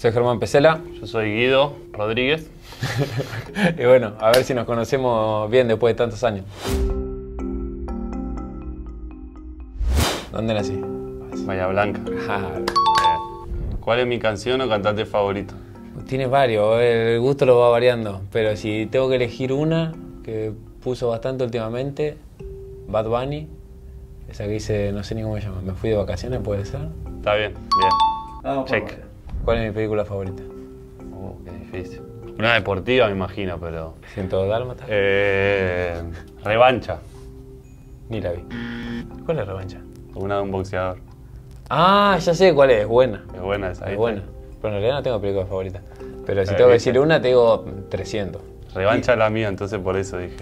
Soy Germán Pezzella. Yo soy Guido Rodríguez. Y bueno, a ver si nos conocemos bien después de tantos años. ¿Dónde nací? Bahía Blanca. ¿Cuál es mi canción o cantante favorito? Tiene varios, el gusto lo va variando, pero si tengo que elegir una que puso bastante últimamente, Bad Bunny, esa que hice, no sé ni cómo se llama, me fui de vacaciones, puede ser. Está bien, bien. Ah, check. ¿Cuál es mi película favorita? Qué difícil. Una deportiva me imagino, pero... ¿102 Dálmatas? Revancha. Ni la vi. ¿Cuál es Revancha? Una de un boxeador. Ah, ya sé cuál es buena. Es buena esa. Es buena. Pero en realidad no tengo película favorita. Pero si tengo que decir una, te digo 300. Revancha la mía, entonces por eso dije.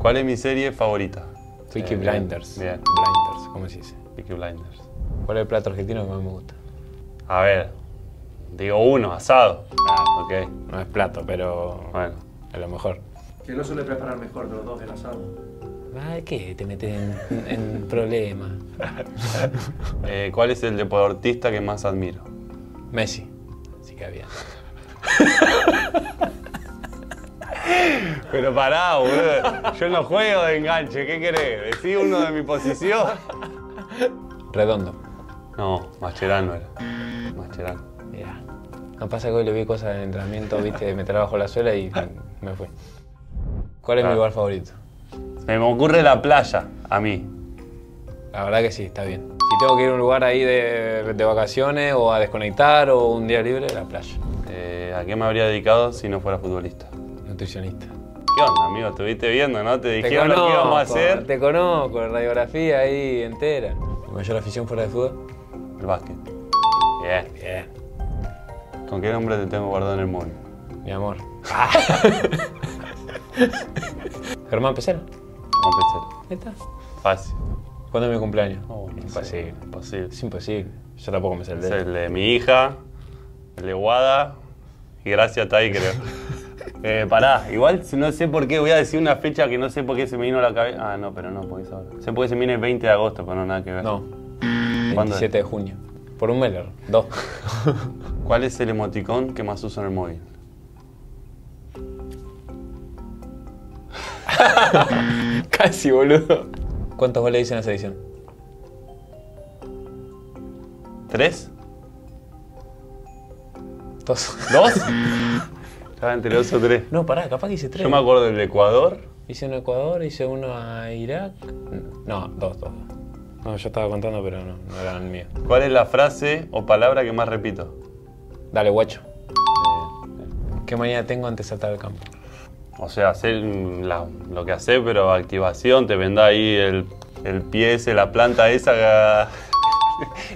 ¿Cuál es mi serie favorita? Peaky Blinders. Bien. Blinders, ¿cómo se dice? Peaky Blinders. ¿Cuál es el plato argentino que más me gusta? A ver, digo uno, asado. Ah, ok. No es plato, pero bueno, a lo mejor. Que no suele preparar mejor los dos del asado. Ay, ¿qué te metes en problemas? ¿Cuál es el deportista que más admiro? Messi. Así que había. Pero pará, boludo. Yo no juego de enganche, ¿qué querés? ¿Decí uno de mi posición? Redondo. No, Mascherano era. Mascherano. Mirá. No pasa que hoy le vi cosas en entrenamiento, viste, me trabajo la suela y me fui. ¿Cuál es mi lugar favorito? Me ocurre la playa, a mí. La verdad que sí, está bien. Si tengo que ir a un lugar ahí de vacaciones o a desconectar o un día libre, la playa. ¿A qué me habría dedicado si no fuera futbolista? Nutricionista. ¿Qué onda, amigo? Estuviste viendo, ¿no? Te dijeron lo que íbamos a hacer. Te conozco, radiografía ahí entera. ¿Mi mayor afición fuera de fútbol? El básquet. Bien. Bien. ¿Con qué nombre te tengo guardado en el móvil? Mi amor. Germán Pezzella. ¿Neta? Fácil. ¿Cuándo es mi cumpleaños? Oh, imposible. Imposible. Es imposible. Yo tampoco me sé el de él. Es el de mi hija, el de Guada y gracias a Tai, creo. Pará, igual no sé por qué voy a decir una fecha que no sé por qué se me vino a la cabeza. Ah, no, pero no, porque es ahora. Sé por qué se me viene el 20 de agosto, pero no, nada que ver. No. 27 de junio. Por un Meller. Dos. ¿Cuál es el emoticón que más uso en el móvil? Casi, boludo. ¿Cuántos goles hice en esa edición? 3. 2. ¿2? Estaba entre 2 o 3. No, pará, capaz que hice 3. Yo me acuerdo del Ecuador. Hice uno a Ecuador, hice uno a Irak. No, 2. No, yo estaba contando, pero no eran míos. ¿Cuál es la frase o palabra que más repito? Dale, guacho. ¿Qué manía tengo antes de saltar al campo? O sea, hacer lo que hace, pero activación, te vendá ahí el pie ese, la planta esa.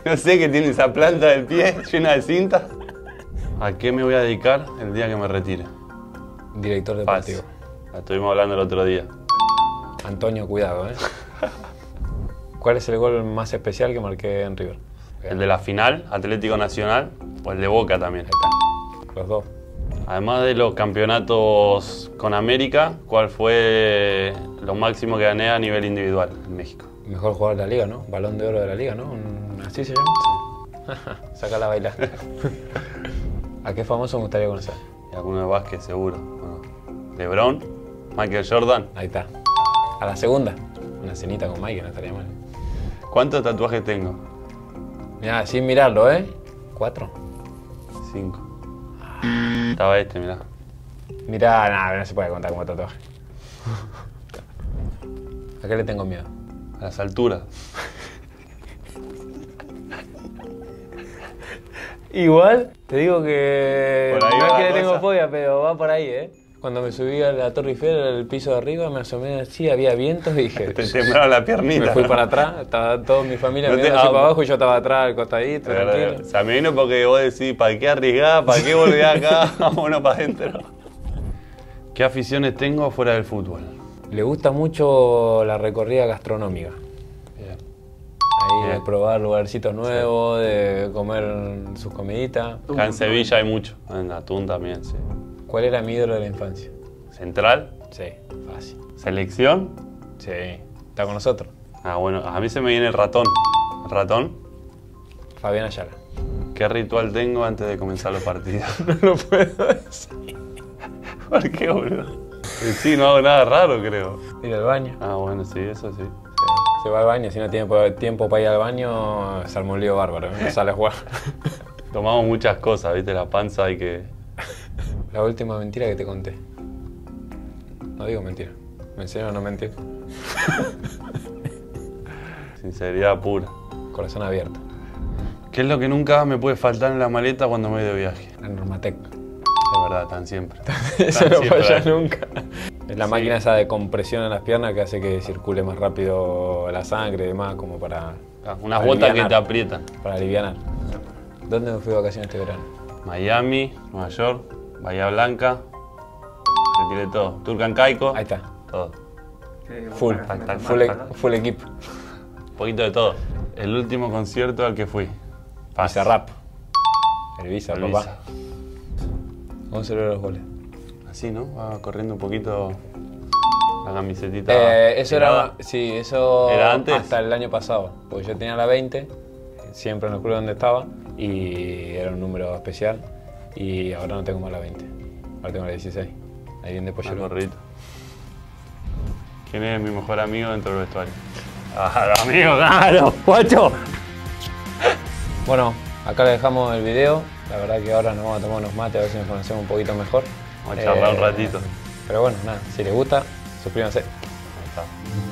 No sé qué tiene esa planta del pie llena de cinta. ¿A qué me voy a dedicar el día que me retire? Director deportivo. La estuvimos hablando el otro día. Antonio, cuidado, ¿eh? ¿Cuál es el gol más especial que marqué en River? ¿El de la final, Atlético Nacional, o el de Boca también? Los dos. Además de los campeonatos con América, ¿cuál fue lo máximo que gané a nivel individual en México? Mejor jugador de la liga, ¿no? Balón de oro de la liga, ¿no? ¿Así se llama? Sí. Saca la baila. ¿A qué famoso me gustaría conocer? Alguno de básquet, seguro. Bueno, LeBron, Michael Jordan. Ahí está. A la segunda. Una cenita con Michael, no estaría mal. ¿Cuántos tatuajes tengo? Mirá, sin mirarlo, ¿eh? 4. 5. Estaba este, mirá. Mirá, nada, no se puede contar como tatuaje. ¿A qué le tengo miedo? A las alturas. Igual, te digo que no es que le tengo fobia, pero va por ahí, ¿eh? Cuando me subí a la Torre Eiffel, al piso de arriba, me asomé así, había vientos y dije... Te temblaron la piernita. Me fui para atrás, estaba toda mi familia mirando así para abajo y yo estaba atrás, al costadito, tranquilo. O sea, me vino porque vos decís, ¿para qué arriesgás? ¿Para qué volvés acá? Vámonos para adentro. ¿Qué aficiones tengo fuera del fútbol? Le gusta mucho la recorrida gastronómica. De probar lugarcitos nuevos, de comer sus comiditas. Acá en Sevilla hay mucho, en Atún también, sí. ¿Cuál era mi ídolo de la infancia? ¿Central? Sí, fácil. ¿Selección? Sí. ¿Está con nosotros? Ah, bueno, a mí se me viene el ratón. ¿Ratón? Fabián Ayala. ¿Qué ritual tengo antes de comenzar los partidos? No lo puedo decir. ¿Por qué, boludo? Sí, no hago nada raro, creo. Ir al baño. Ah, bueno, sí, eso sí. Se va al baño, si no tiene tiempo para ir al baño, se armó un lío bárbaro, no sale a jugar. Tomamos muchas cosas, viste, la panza hay que... La última mentira que te conté. No digo mentira. ¿Me enseñaron a no mentir? Sinceridad pura. Corazón abierto. ¿Qué es lo que nunca me puede faltar en la maleta cuando me voy de viaje? La Normatec. De verdad, tan siempre. Eso no falla nunca. Es la máquina esa de compresión en las piernas que hace que circule más rápido la sangre y demás, como para... Unas botas que te aprietan. Para alivianar. ¿Dónde me fui de vacaciones este verano? Miami, Nueva York, Bahía Blanca. Te tiré todo. Turcan Caico. Ahí está. Todo. Full. Full equipo. Un poquito de todo. El último concierto al que fui. Pasa rap. El Visa, papá. 11 euros los goles. Así, ¿no? Va corriendo un poquito la camisetita. Eso era. Sí, eso. ¿Era antes? Hasta el año pasado. Porque yo tenía la 20, siempre en el club donde estaba, y era un número especial. Y ahora no tengo más la 20. Ahora tengo la 16. Ahí viene de pollero. ¿Quién es mi mejor amigo dentro del vestuario? ¡Ah, amigo, claro! ¡Guacho! Bueno, acá le dejamos el video. La verdad que ahora nos vamos a tomar unos mates, a ver si nos conocemos un poquito mejor. Vamos a charlar un ratito. Pero bueno, nada, si les gusta, suscríbanse. Ahí está.